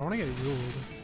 I want to get healed.